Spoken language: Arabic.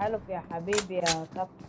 هلا يا حبيبي يا صفا.